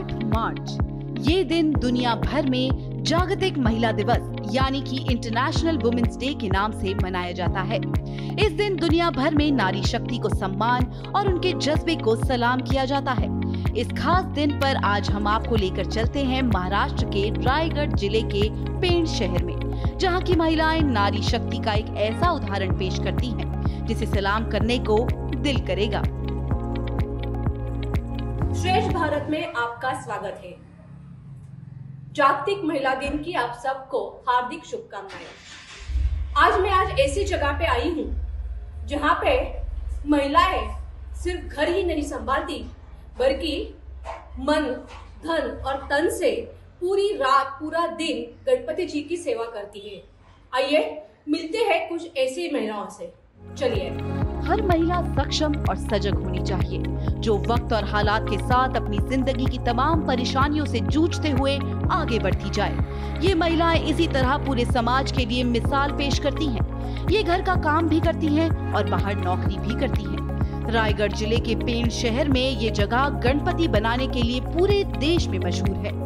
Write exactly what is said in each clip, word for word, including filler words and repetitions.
आठ मार्च ये दिन दुनिया भर में जागतिक महिला दिवस यानी कि इंटरनेशनल वुमेन्स डे के नाम से मनाया जाता है। इस दिन दुनिया भर में नारी शक्ति को सम्मान और उनके जज्बे को सलाम किया जाता है। इस खास दिन पर आज हम आपको लेकर चलते हैं महाराष्ट्र के रायगढ़ जिले के पेण शहर में, जहां की महिलाएं नारी शक्ति का एक ऐसा उदाहरण पेश करती हैं, जिसे सलाम करने को दिल करेगा। श्रेष्ठ भारत में आपका स्वागत है। जागतिक महिला दिन की आप सबको हार्दिक शुभकामनाएं। आज मैं आज ऐसी जगह पे आई हूँ जहाँ पे महिलाएं सिर्फ घर ही नहीं संभालती, बल्कि मन, धन और तन से पूरी रात पूरा दिन गणपति जी की सेवा करती है। आइए मिलते हैं कुछ ऐसी महिलाओं से, चलिए। हर महिला सक्षम और सजग होनी चाहिए, जो वक्त और हालात के साथ अपनी जिंदगी की तमाम परेशानियों से जूझते हुए आगे बढ़ती जाए। ये महिलाएं इसी तरह पूरे समाज के लिए मिसाल पेश करती हैं। ये घर का काम भी करती हैं और बाहर नौकरी भी करती हैं। रायगढ़ जिले के पेण शहर में ये जगह गणपति बनाने के लिए पूरे देश में मशहूर है।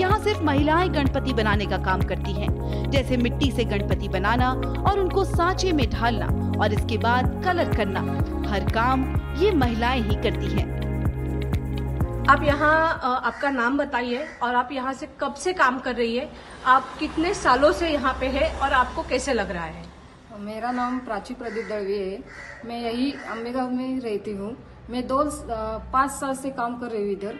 यहाँ सिर्फ महिलाएं गणपति बनाने का काम करती हैं, जैसे मिट्टी से गणपति बनाना और उनको सांचे में ढालना और इसके बाद कलर करना। हर काम ये महिलाएं ही करती हैं। आप यहाँ आपका नाम बताइए और आप यहाँ से कब से काम कर रही है, आप कितने सालों से यहाँ पे है और आपको कैसे लग रहा है? मेरा नाम प्राची प्रदीप डळवी है। मैं यही अंबिकापुर में रहती हूँ। मैं दो पाँच साल से काम कर रही हूँ इधर,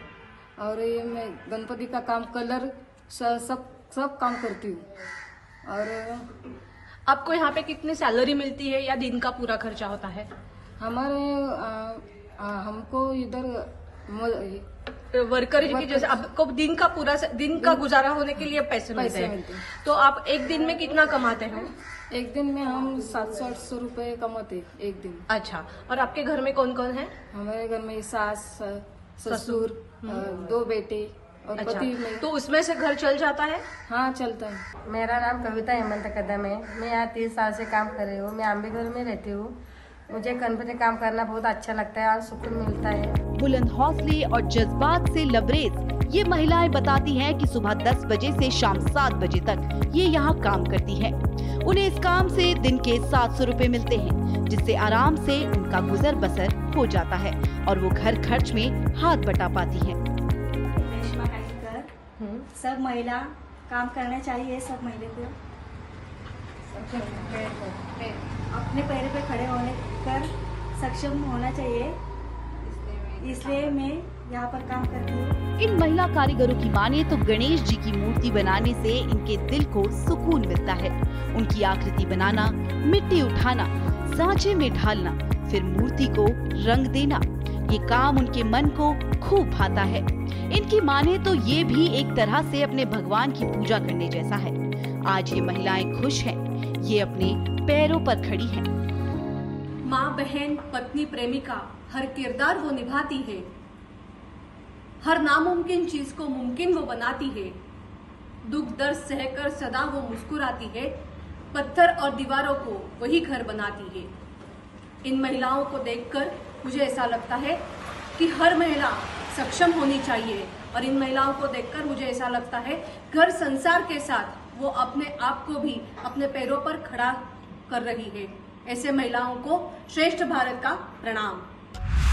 और ये मैं गणपति का काम, कलर, सब सब काम करती हूँ। और आपको यहाँ पे कितनी सैलरी मिलती है या दिन का पूरा खर्चा होता है? हमारे आ, आ, हमको इधर वर्कर की जैसे आपको दिन का पूरा दिन का गुजारा होने के लिए पैसे मिलते हैं, तो आप एक दिन में कितना कमाते हैं? एक दिन में हम सात सौ आठ सौ रूपये कमाते हैं एक दिन। अच्छा, और आपके घर में कौन कौन है? हमारे घर में सास, ससुर, दो बेटे और अच्छा, पति में। तो उसमें से घर चल जाता है? हाँ, चलता है। मेरा नाम कविता हेमंत कदम है। मैं यहाँ तीस साल से काम कर रही हूँ। मैं अंबिकापुर में रहती हूँ। मुझे गणपति काम करना बहुत अच्छा लगता है और सुकून मिलता है। बुलंद हौसले और जज्बात से लबरेज ये महिलाएं बताती हैं कि सुबह दस बजे से शाम सात बजे तक ये यहाँ काम करती हैं। उन्हें इस काम से दिन के सात सौ रुपए मिलते हैं, जिससे आराम से उनका गुजर बसर हो जाता है और वो घर खर्च में हाथ बटा पाती है। सब महिला काम करना चाहिए, सब महिला को अपने पैर पे खड़े होने कर सक्षम होना चाहिए, इसलिए मैं यहाँ पर काम करती हूँ। इन महिला कारीगरों की माने तो गणेश जी की मूर्ति बनाने से इनके दिल को सुकून मिलता है। उनकी आकृति बनाना, मिट्टी उठाना, सांचे में ढालना, फिर मूर्ति को रंग देना, ये काम उनके मन को खूब भाता है। इनकी माने तो ये भी एक तरह से अपने भगवान की पूजा करने जैसा है। आज ये महिलाएं खुश हैं, ये अपने पैरों पर खड़ी हैं। माँ, बहन, पत्नी, प्रेमिका हर किरदार वो निभाती है, हर नामुमकिन चीज को मुमकिन वो बनाती है। दुख दर्द सहकर सदा वो मुस्कुराती है, पत्थर और दीवारों को वही घर बनाती है। इन महिलाओं को देखकर मुझे ऐसा लगता है कि हर महिला सक्षम होनी चाहिए, और इन महिलाओं को देखकर मुझे ऐसा लगता है घर संसार के साथ वो अपने आप को भी अपने पैरों पर खड़ा कर रही है। ऐसे महिलाओं को श्रेष्ठ भारत का प्रणाम।